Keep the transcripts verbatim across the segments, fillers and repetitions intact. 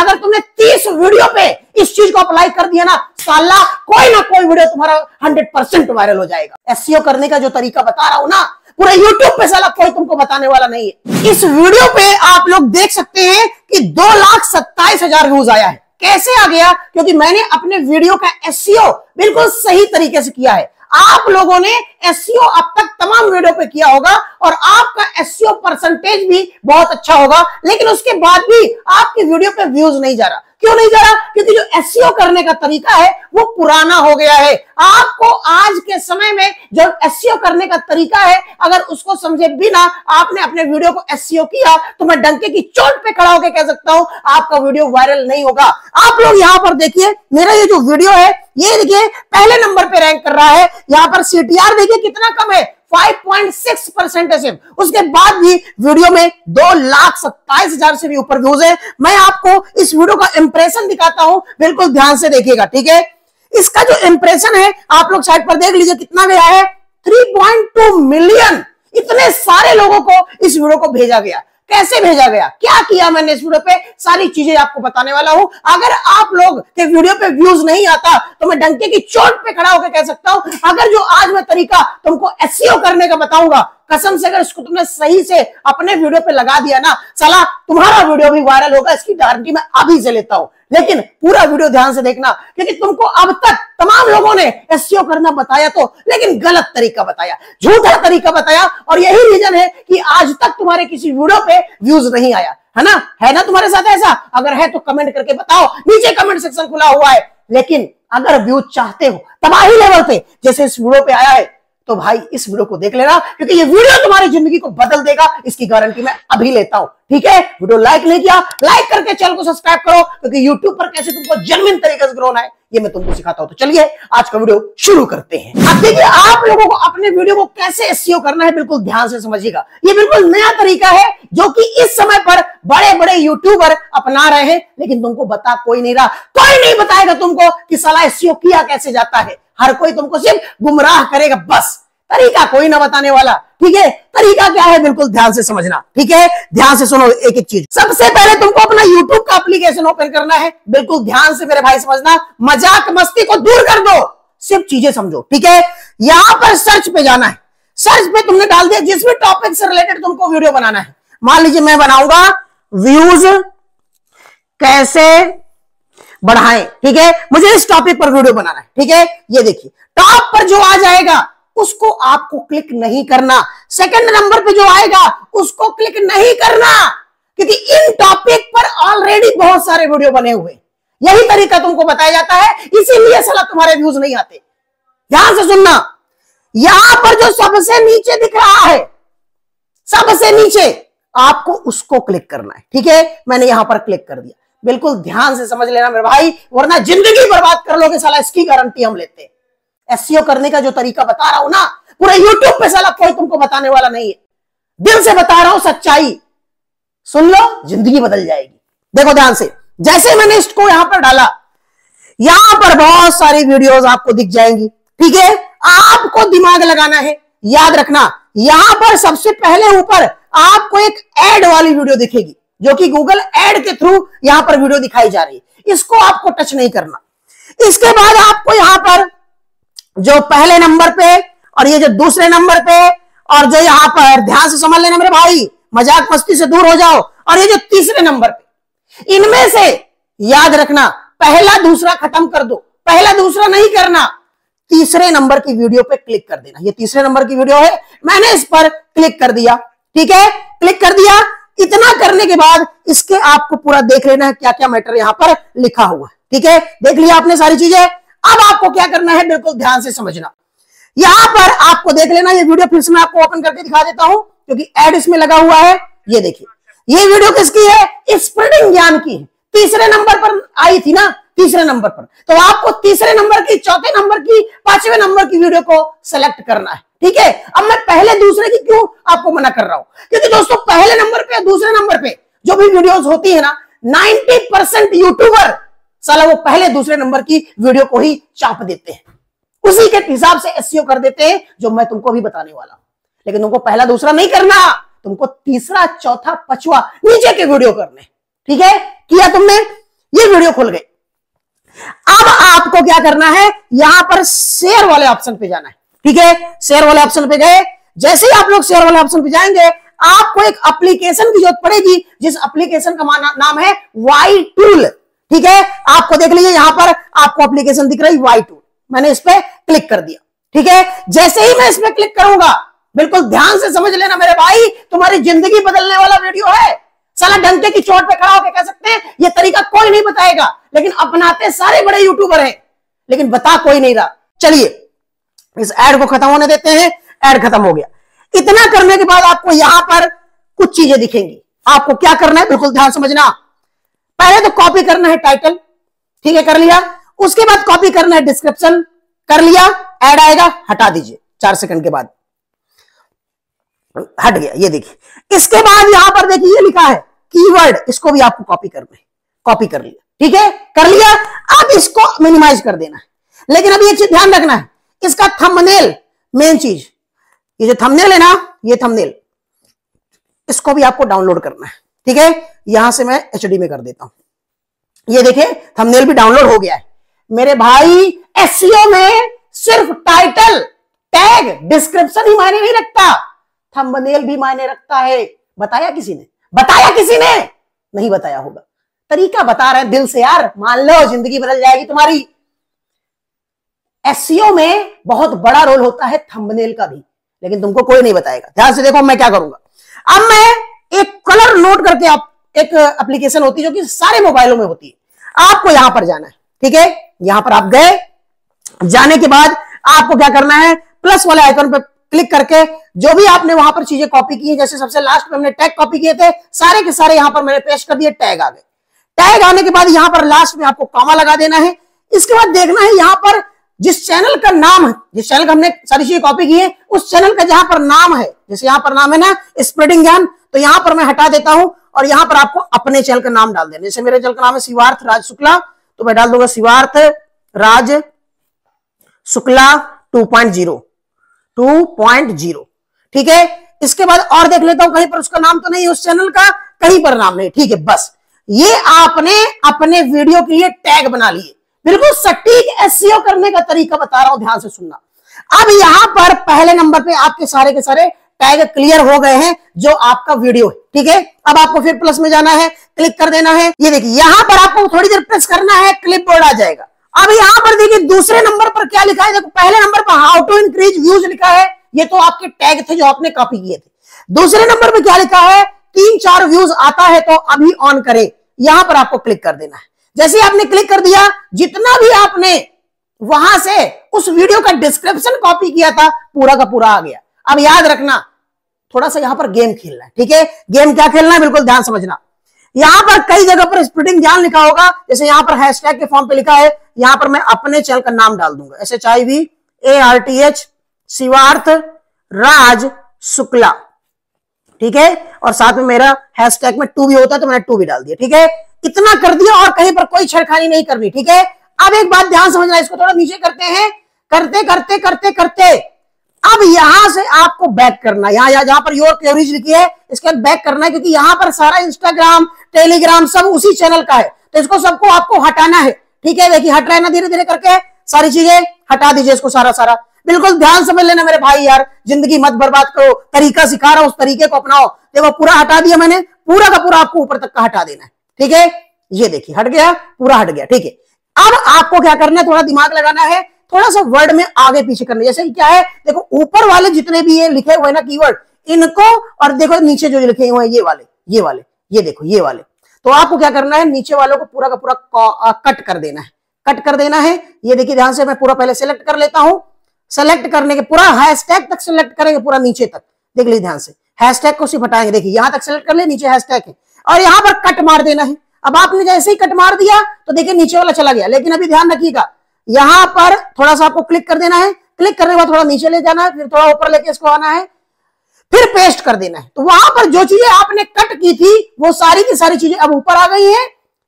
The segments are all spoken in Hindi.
अगर तुमने तीस वीडियो पे इस चीज को अप्लाई कर दिया ना, साला कोई ना कोई वीडियो तुम्हारा हंड्रेड परसेंट वायरल हो जाएगा। एसईओ करने का जो तरीका बता रहा हूं ना, पूरे यूट्यूब पे साला कोई तुमको बताने वाला नहीं है। इस वीडियो पे आप लोग देख सकते हैं कि दो लाख सत्ताईस हजार व्यूज आया है। कैसे आ गया? क्योंकि मैंने अपने वीडियो का एसईओ बिल्कुल सही तरीके से किया है। आप लोगों ने एसईओ अब तक तमाम वीडियो पे किया होगा और आपका एसईओ परसेंटेज भी बहुत अच्छा होगा, लेकिन उसके बाद भी आपकी वीडियो पे व्यूज नहीं जा रहा। क्यों नहीं जा रहा? क्योंकि जो एसईओ करने का तरीका है वो पुराना हो गया है। आपको आज के समय में जो एसईओ करने का तरीका है, अगर उसको समझे बिना आपने अपने वीडियो को एसईओ किया तो मैं डंके की चोट पे खड़ा होकर कह सकता हूं आपका वीडियो वायरल नहीं होगा। आप लोग यहां पर देखिए, मेरा ये जो वीडियो है ये देखिए पहले नंबर पे रैंक कर रहा है। यहाँ पर सीटीआर देखिए कितना कम है, फाइव पॉइंट सिक्स परसेंट है सिर्फ। उसके बाद भी वीडियो में दो लाख सत्ताईस हजार से भी ऊपर व्यूज है। मैं आपको इस वीडियो का इंप्रेशन दिखाता हूं, बिल्कुल ध्यान से देखिएगा, ठीक है। इसका जो इंप्रेशन है आप लोग साइड पर देख लीजिए कितना गया है, थ्री पॉइंट टू मिलियन। इतने सारे लोगों को इस वीडियो को भेजा गया। कैसे भेजा गया, क्या किया मैंने इस वीडियो पे, सारी चीजें आपको बताने वाला हूं। अगर आप लोग के वीडियो पे व्यूज नहीं आता तो मैं डंके की चोट पे खड़ा होकर कह सकता हूं, अगर जो आज मैं तरीका तुमको एसईओ करने का बताऊंगा, कसम से अगर इसको तुमने सही से अपने वीडियो पे लगा दिया ना, साला तुम्हारा वीडियो भी वायरल होगा, इसकी गारंटी मैं अभी से लेता हूं। लेकिन पूरा वीडियो ध्यान से देखना, क्योंकि तुमको अब तक तमाम लोगों ने एसईओ करना बताया तो, लेकिन गलत तरीका बताया, झूठा तरीका बताया, और यही रीजन है कि आज तक तुम्हारे किसी वीडियो पे व्यूज नहीं आया, है ना? है ना तुम्हारे साथ ऐसा? अगर है तो कमेंट करके बताओ, नीचे कमेंट सेक्शन खुला हुआ है। लेकिन अगर व्यूज चाहते हो तबाही लेवल पे जैसे इस वीडियो पे आया है, तो भाई इस वीडियो को देख लेना, क्योंकि ये वीडियो तुम्हारी जिंदगी को बदल देगा, इसकी गारंटी मैं अभी लेता हूं, ठीक है। वीडियो लाइक नहीं किया, लाइक करके चैनल को सब्सक्राइब करो, क्योंकि यूट्यूब पर कैसे तुमको जेन्युइन तरीके से ग्रो होना है ये मैं तुमको सिखाता हूं। तो चलिए आज का वीडियो शुरू करते हैं। अब देखिए आप लोगों को अपने वीडियो को कैसे एसईओ करना है, बिल्कुल ध्यान से समझिएगा। ये बिल्कुल नया तरीका है जो कि इस समय पर बड़े बड़े यूट्यूबर अपना रहे हैं, लेकिन तुमको बता कोई नहीं रहा। कोई नहीं बताएगा तुमको कि साला एसईओ किया कैसे जाता है। हर कोई तुमको सिर्फ गुमराह करेगा, बस तरीका कोई ना बताने वाला, ठीक है। तरीका क्या है बिल्कुल ध्यान से समझना, ठीक है, ध्यान से सुनो एक एक चीज। सबसे पहले तुमको अपना YouTube का एप्लीकेशन ओपन करना है, बिल्कुल ध्यान से मेरे भाई समझना, मजाक मस्ती को दूर कर दो, सिर्फ चीजें समझो, ठीक है। यहां पर सर्च पे जाना है, सर्च पे तुमने डाल दिया जिस भी टॉपिक से रिलेटेड तुमको वीडियो बनाना है। मान लीजिए मैं बनाऊंगा व्यूज कैसे बढ़ाएं, ठीक है, मुझे इस टॉपिक पर वीडियो बनाना है, ठीक है। ये देखिए टॉप पर जो आ जाएगा उसको आपको क्लिक नहीं करना, सेकंड नंबर पे जो आएगा उसको क्लिक नहीं करना, क्योंकि इन टॉपिक पर ऑलरेडी बहुत सारे वीडियो बने हुए। यही तरीका तुमको बताया जाता है, इसीलिए साला तुम्हारे व्यूज नहीं आते। ध्यान से सुनना, यहां पर जो सबसे नीचे दिख रहा है, सबसे नीचे आपको उसको क्लिक करना है, ठीक है। मैंने यहां पर क्लिक कर दिया, बिल्कुल ध्यान से समझ लेना मेरे भाई, वरना जिंदगी बर्बाद कर लोगे साला, इसकी गारंटी हम लेते हैं। एसईओ करने का जो तरीका बता रहा हूं ना, पूरे यूट्यूब पे साला कोई तुमको बताने वाला नहीं है। दिल से बता रहा हूं, सच्चाई सुन लो, जिंदगी बदल जाएगी। देखो ध्यान से, जैसे मैंने इसको यहां पर डाला, यहां पर बहुत सारी वीडियोस आपको दिख जाएंगी, ठीक है। आपको दिमाग लगाना है, याद रखना, यहां पर सबसे पहले ऊपर आपको एक एड वाली वीडियो दिखेगी, जो कि गूगल एड के थ्रू यहां पर वीडियो दिखाई जा रही है, इसको आपको टच नहीं करना। इसके बाद आपको यहां पर जो पहले नंबर पे और ये जो दूसरे नंबर पे और जो यहां पर, ध्यान से समझ लेना मेरे भाई, मजाक मस्ती से दूर हो जाओ, और ये जो तीसरे नंबर पे, इनमें से याद रखना पहला दूसरा खत्म कर दो, पहला दूसरा नहीं करना, तीसरे नंबर की वीडियो पे क्लिक कर देना। ये तीसरे नंबर की वीडियो है, मैंने इस पर क्लिक कर दिया, ठीक है, क्लिक कर दिया। इतना करने के बाद इसके आपको पूरा देख लेना है क्या क्या मैटर यहाँ पर लिखा हुआ है, ठीक है। देख लिया आपने सारी चीजें, अब आपको क्या करना है बिल्कुल ध्यान से समझना। यहाँ पर आपको देख लेना, ये वीडियो फिर से मैं आपको ओपन करके दिखा देता हूं, क्योंकि एड इसमें लगा हुआ है। ये देखिए ये वीडियो किसकी है, स्प्रेडिंग ज्ञान की है, तीसरे नंबर पर आई थी ना, तीसरे नंबर पर, तो आपको तीसरे नंबर की, चौथे नंबर की, पांचवें नंबर की वीडियो को सेलेक्ट करना है, ठीक है। अब मैं पहले दूसरे की क्यों आपको मना कर रहा हूं, क्योंकि दोस्तों पहले नंबर पे दूसरे नंबर पे जो भी वीडियोस होती है ना, नब्बे परसेंट यूट्यूबर साला वो पहले दूसरे नंबर की वीडियो को ही चाप देते हैं, उसी के हिसाब से एसईओ कर देते हैं, जो मैं तुमको भी बताने वाला हूं। लेकिन तुमको पहला दूसरा नहीं करना, तुमको तीसरा चौथा पांचवा नीचे के वीडियो करने, ठीक है, किया तुमने, ये वीडियो खुल गई। अब आपको क्या करना है, यहां पर शेयर वाले ऑप्शन पे जाना है। ठीक है, शेयर वाले ऑप्शन पे गए। जैसे ही आप लोग शेयर वाले ऑप्शन पे जाएंगे, आपको एक एप्लीकेशन की जरूरत पड़ेगी, जिस एप्लीकेशन का नाम है वाई टूल। ठीक है, आपको देख लीजिए यहां पर आपको एप्लीकेशन दिख रही वाई टूल, मैंने इस पर क्लिक कर दिया। ठीक है, जैसे ही मैं इस पर क्लिक करूंगा, बिल्कुल ध्यान से समझ लेना मेरे भाई, तुम्हारी जिंदगी बदलने वाला वीडियो है। साला डंके की चोट पे खड़ा होकर कह सकते हैं ये तरीका कोई नहीं बताएगा, लेकिन अपनाते सारे बड़े यूट्यूबर हैं, लेकिन बता कोई नहीं रहा। चलिए इस ऐड को खत्म होने देते हैं। ऐड खत्म हो गया। इतना करने के बाद आपको यहां पर कुछ चीजें दिखेंगी। आपको क्या करना है, बिल्कुल ध्यान समझना। पहले तो कॉपी करना है टाइटल, ठीक है, कर लिया। उसके बाद कॉपी करना है डिस्क्रिप्शन, कर लिया। ऐड आएगा, हटा दीजिए चार सेकंड के बाद, हट गया। ये देखिए, इसके बाद यहां पर देखिए ये लिखा है कीवर्ड, इसको भी आपको कॉपी करना है। कॉपी कर लिया, ठीक है, कर लिया। अब इसको मिनिमाइज कर देना है, लेकिन अब ये चीज ध्यान रखना है, इसका थंबनेल, मेन चीज ये जो थंबनेल है ना, ये थंबनेल इसको भी आपको डाउनलोड करना है। ठीक है, यहां से मैं एचडी में कर देता हूं। ये देखिए थंबनेल भी डाउनलोड हो गया है मेरे भाई। एसईओ में सिर्फ टाइटल, टैग, डिस्क्रिप्शन ही मायने नहीं रखता, थंबनेल भी मायने रखता है। बताया किसी ने? बताया किसी ने? नहीं बताया होगा। तरीका बता रहे हैं दिल से यार, मान लो जिंदगी बदल जाएगी तुम्हारी। एसईओ में बहुत बड़ा रोल होता है थंबनेल का भी, लेकिन तुमको कोई नहीं बताएगा। ध्यान से देखो मैं क्या करूंगा। अब मैं एक कलर नोट करके, आप एक एप्लीकेशन होती है जो कि सारे मोबाइलों में होती है, आपको यहां पर जाना है। ठीक है, यहां पर आप गए, जाने के बाद आपको क्या करना है, प्लस वाले आइकन पर क्लिक करके जो भी आपने वहां पर चीजें कॉपी की है, जैसे सबसे लास्ट में हमने टैग कॉपी किए थे, सारे के सारे यहां पर मैंने पेस्ट कर दिए। टैग आ गए। टैग आने के बाद यहां पर लास्ट में आपको कॉमा लगा देना है। इसके बाद देखना है यहां पर जिस चैनल का नाम है, जिस चैनल का हमने सारी चीजें कॉपी की है, उस चैनल का जहां पर नाम है, जैसे यहां पर नाम है ना स्प्रेडिंग ज्ञान, तो यहां पर मैं हटा देता हूं और यहां पर आपको अपने चैनल का नाम डाल देना। जैसे मेरे चैनल का नाम है शिवार्थ राज शुक्ला, तो मैं डाल दूंगा Shivarth Raj Shukla two point zero. ठीक है, इसके बाद और देख लेता हूं कहीं पर उसका नाम तो नहीं है, उस चैनल का कहीं पर नाम नहीं। ठीक है, बस ये आपने अपने वीडियो के लिए टैग बना लिए। बिल्कुल सटीक एसईओ करने का तरीका बता रहा हूं, ध्यान से सुनना। अब यहां पर पहले नंबर पे आपके सारे के सारे टैग क्लियर हो गए हैं जो आपका वीडियो है। ठीक है, अब आपको फिर प्लस में जाना है, क्लिक कर देना है। ये देखिए यहां पर आपको थोड़ी देर प्रेस करना है, क्लिप बोर्ड आ जाएगा। अब यहाँ पर देखिए दूसरे नंबर पर क्या लिखा है, देखो पहले नंबर पर हाउ टू इंक्रीज व्यूज लिखा है, ये तो आपके टैग थे जो आपने कॉपी किए थे। दूसरे नंबर पर क्या लिखा है, तीन चार व्यूज आता है तो अभी ऑन करें, यहां पर आपको क्लिक कर देना है। जैसे आपने क्लिक कर दिया, जितना भी आपने वहां से उस वीडियो का डिस्क्रिप्शन कॉपी किया था पूरा का पूरा आ गया। अब याद रखना, थोड़ा सा यहां पर गेम खेलना है। ठीक है, गेम क्या खेलना है, बिल्कुल ध्यान समझना। यहां पर कई जगह पर स्प्लिटिंग ज्ञान लिखा होगा, जैसे यहां पर हैशटैग के फॉर्म पे लिखा है, यहां पर मैं अपने चैनल का नाम डाल दूंगा, S H I V A R T H Shivarth Raj Shukla. ठीक है, और साथ में मेरा हैशटैग में टू भी होता है तो मैंने टू भी डाल दिया। ठीक है, इतना कर दिया और कहीं पर कोई छेड़खानी नहीं करनी। ठीक है, अब एक बात ध्यान समझना, इसको थोड़ा नीचे करते हैं, करते करते करते करते अब यहां से आपको बैक करना, यहाँ जहां पर योर कवरेज लिखी है इसके बाद बैक करना है, क्योंकि यहां पर सारा इंस्टाग्राम, टेलीग्राम सब उसी चैनल का है, तो इसको सबको आपको हटाना है। ठीक है, देखिए हट रहा है ना, धीरे धीरे करके सारी चीजें हटा दीजिए इसको सारा सारा। बिल्कुल ध्यान समझ लेना मेरे भाई यार, जिंदगी मत बर्बाद करो, तरीका सिखा रहा हूं उस तरीके को अपनाओ। देखो पूरा हटा दिया मैंने, पूरा का पूरा आपको ऊपर तक का हटा देना है। ठीक है, ये देखिए हट गया, पूरा हट गया। ठीक है, अब आपको क्या करना है, थोड़ा दिमाग लगाना है, थोड़ा सा वर्ड में आगे पीछे करना। जैसे क्या है, देखो ऊपर वाले जितने भी ये लिखे हुए ना कीवर्ड, इनको, और देखो नीचे जो लिखे हुए हैं ये वाले, ये वाले, ये देखो ये वाले, तो आपको क्या करना है, नीचे वालों को पूरा का पूरा आ, कट कर देना है, कट कर देना है। ये देखिए ध्यान से, मैं पूरा पहले सेलेक्ट कर लेता हूं। सेलेक्ट करने के पूरा हैशटैग तक सेलेक्ट करेंगे, पूरा नीचे तक देख लीजिए ध्यान से, हैशटैग को सिर्फ हटाएंगे। देखिए यहां तक सेलेक्ट कर ले, नीचे हैशटैग है, और यहां पर कट मार देना है। अब आपने जैसे ही कट मार दिया तो देखिए नीचे वाला चला गया, लेकिन अभी ध्यान रखिएगा यहां पर थोड़ा सा आपको क्लिक कर देना है। क्लिक करने के बाद थोड़ा नीचे ले जाना है, फिर थोड़ा ऊपर लेके इसको आना है, फिर पेस्ट कर देना है। तो वहां पर जो चीजें आपने कट की थी वो सारी की सारी चीजें अब ऊपर आ गई है,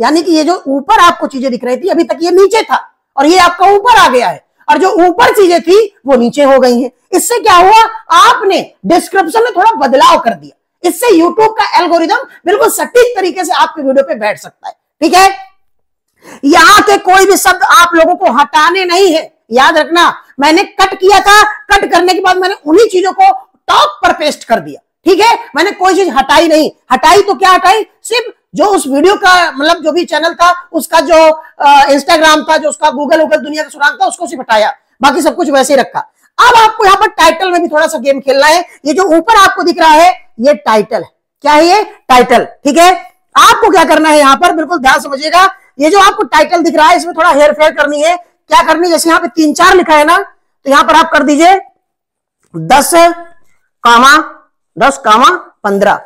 यानी कि ये जो ऊपर आपको चीजें दिख रही थी अभी तक ये नीचे था, और ये आपका ऊपर आ गया है, और जो ऊपर चीजें थी वो नीचे हो गई हैं। इससे क्या हुआ, आपने डिस्क्रिप्शन में थोड़ा बदलाव कर दिया। इससे YouTube का एल्गोरिदम बिल्कुल सटीक तरीके से आपके वीडियो पे बैठ सकता है। ठीक है, यहां के कोई भी शब्द आप लोगों को हटाने नहीं है, याद रखना। मैंने कट किया था, कट करने के बाद मैंने उन्हीं चीजों को टॉप पर पेस्ट कर दिया। ठीक है, मैंने कोई चीज हटाई नहीं। हटाई तो क्या हटाई, सिर्फ जो उस वीडियो का मतलब जो भी चैनल था उसका, जो इंस्टाग्राम था, जो उसका गूगल वूगल दुनिया का सुराग था, उसको सिर्फ हटाया, बाकी सब कुछ वैसे ही रखा। अब आपको यहाँ पर टाइटल में भी थोड़ा सा गेम खेलना है। ये जो ऊपर आपको दिख रहा है ये टाइटल है, क्या है ये टाइटल। ठीक है, आपको क्या करना है यहाँ पर, बिल्कुल ध्यान समझिएगा। ये जो आपको टाइटल दिख रहा है इसमें थोड़ा हेर फेर करनी है। क्या करनी, जैसे यहाँ पे तीन चार लिखा है ना, तो यहाँ पर आप कर दीजिए दस कामा दस कामा पंद्रह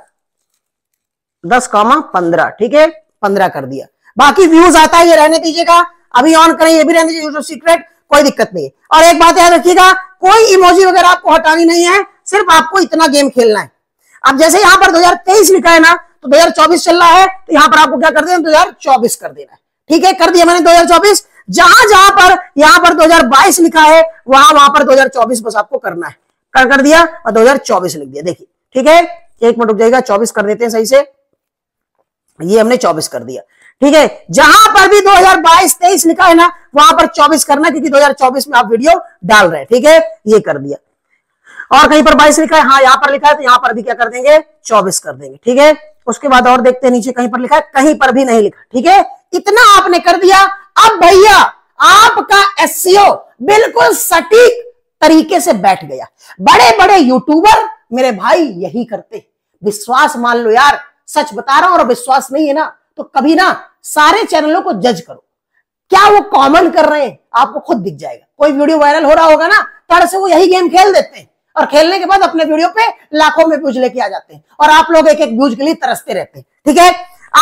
दस कामा पंद्रह ठीक है, पंद्रह कर दिया। बाकी व्यूज आता है ये रहने दीजिएगा, अभी ऑन करें ये भी रहने दीजिए, यूट्यूब सीक्रेट, कोई दिक्कत नहीं है। और एक बात याद रखिएगा, कोई इमोजी वगैरह आपको हटानी नहीं है, सिर्फ आपको इतना गेम खेलना है। अब जैसे यहाँ पर दो हज़ार तेईस लिखा है ना, तो दो हज़ार चौबीस चल रहा है, तो यहाँ पर आपको क्या कर देना, दो हज़ार चौबीस कर देना है। ठीक है, कर दिया मैंने दो हज़ार चौबीस। जहां जहां पर यहाँ पर दो हज़ार बाईस लिखा है वहां वहां पर दो हज़ार चौबीस बस आपको करना है। कर कर दिया और दो हज़ार चौबीस लिख दिया, देखिए। ठीक है, एक मिनट रुक जाएगा, चौबीस कर देते हैं सही से। ये हमने चौबीस कर दिया। ठीक है, जहां पर भी दो हज़ार बाईस तेईस लिखा है ना वहां पर चौबीस करना, क्योंकि दो हज़ार चौबीस में आप वीडियो डाल रहे हैं। ठीक है, ये कर दिया। और कहीं पर बाईस लिखा है, हाँ यहाँ पर लिखा है, तो यहाँ पर भी क्या कर देंगे, चौबीस कर देंगे। ठीक है, उसके बाद और देखते हैं नीचे कहीं पर लिखा है, कहीं पर भी नहीं लिखा। ठीक है, इतना आपने कर दिया। अब भैया आपका एसईओ बिल्कुल सटीक तरीके से बैठ गया। बड़े बड़े यूट्यूबर मेरे भाई यही करते, विश्वास मान लो यार, सच बता रहा हूं। और विश्वास नहीं है ना तो कभी ना सारे चैनलों को जज करो, क्या वो कॉमन कर रहे हैं, आपको खुद दिख जाएगा। कोई वीडियो वायरल हो रहा होगा ना, तरह से वो यही गेम खेल देते हैं, और खेलने के बाद अपने वीडियो पे लाखों में व्यूज लेके आ जाते हैं, और आप लोग एक एक व्यूज के लिए तरसते रहते हैं। ठीक है,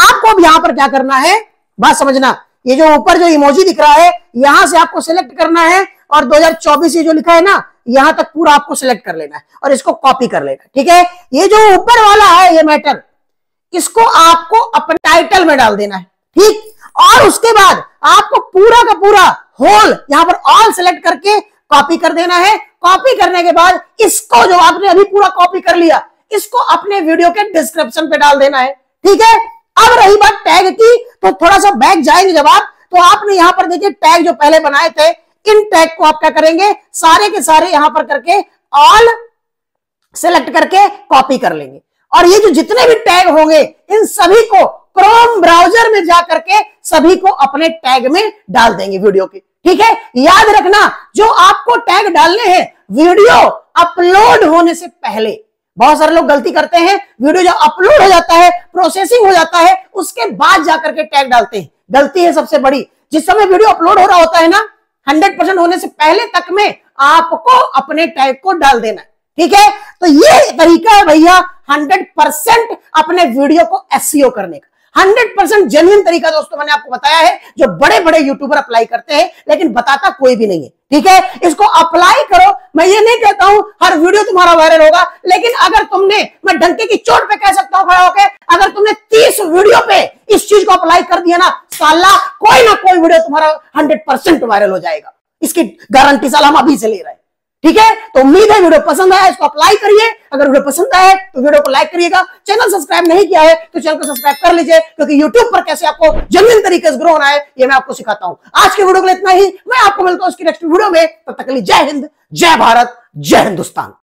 आपको यहाँ पर क्या करना है, बात समझना। ये जो ऊपर जो इमोजी दिख रहा है यहां से आपको सिलेक्ट करना है, और दो हज़ार चौबीस ये जो लिखा है ना यहां तक पूरा आपको सिलेक्ट कर लेना है और इसको कॉपी कर लेना है। ठीक है, ये जो ऊपर वाला है ये मैटर, इसको आपको अपने टाइटल में डाल देना है। ठीक, और उसके बाद आपको पूरा का पूरा होल यहाँ पर ऑल सेलेक्ट करके कॉपी कर देना है। कॉपी करने के बाद इसको जो आपने अभी पूरा कॉपी कर लिया, इसको अपने वीडियो के डिस्क्रिप्शन पे डाल देना है। ठीक है, अब रही बात टैग की, तो थोड़ा सा बैक जाएंगे जब आप, तो आपने यहाँ पर देखिए टैग जो पहले बनाए थे, इन टैग को आप क्या करेंगे, सारे के सारे यहाँ पर करके ऑल सेलेक्ट करके कॉपी कर लेंगे। और ये जो जितने भी टैग होंगे इन सभी को क्रोम ब्राउजर में जा करके सभी को अपने टैग में डाल देंगे वीडियो के। ठीक है, याद रखना जो आपको टैग डालने हैं वीडियो अपलोड होने से पहले। बहुत सारे लोग गलती करते हैं, वीडियो जब अपलोड हो जाता है, प्रोसेसिंग हो जाता है, उसके बाद जाकर के टैग डालते हैं। गलती है सबसे बड़ी, जिस समय वीडियो अपलोड हो रहा होता है ना, हंड्रेड परसेंट होने से पहले तक में आपको अपने टैग को डाल देना। ठीक है, तो ये तरीका है भैया हंड्रेड परसेंट अपने वीडियो को एसईओ करने का, हंड्रेड परसेंट जेन्युइन तरीका दोस्तों मैंने आपको बताया है, जो बड़े बड़े यूट्यूबर अप्लाई करते हैं लेकिन बताता कोई भी नहीं है। ठीक है, इसको अप्लाई करो। मैं ये नहीं कहता हूं हर वीडियो तुम्हारा वायरल होगा, लेकिन अगर तुमने, मैं डंके की चोट पे कह सकता हूं खड़ा होकर, अगर तुमने तीस वीडियो पे इस चीज को अप्लाई कर दिया ना, साला कोई ना कोई वीडियो तुम्हारा हंड्रेड परसेंट वायरल हो जाएगा, इसकी गारंटी साला हम अभी से ले रहे हैं। ठीक है, तो उम्मीद है वीडियो पसंद आया, इसको अप्लाई करिए। अगर वीडियो पसंद आया तो वीडियो को लाइक करिएगा। चैनल सब्सक्राइब नहीं किया है तो चैनल को सब्सक्राइब कर लीजिए, क्योंकि यूट्यूब पर कैसे आपको जेन्युइन तरीके से ग्रो होना है ये मैं आपको सिखाता हूं। आज के वीडियो के लिए इतना ही, मैं आपको मिलता हूं उसकी नेक्स्ट वीडियो में। तब तक के लिए जय हिंद, जय भारत, जय हिंदुस्तान।